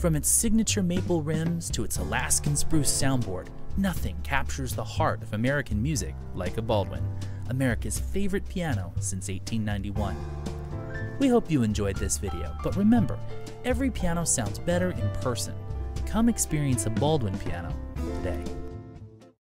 From its signature maple rims to its Alaskan spruce soundboard, nothing captures the heart of American music like a Baldwin, America's favorite piano since 1891. We hope you enjoyed this video, but remember, every piano sounds better in person. Come experience a Baldwin piano today.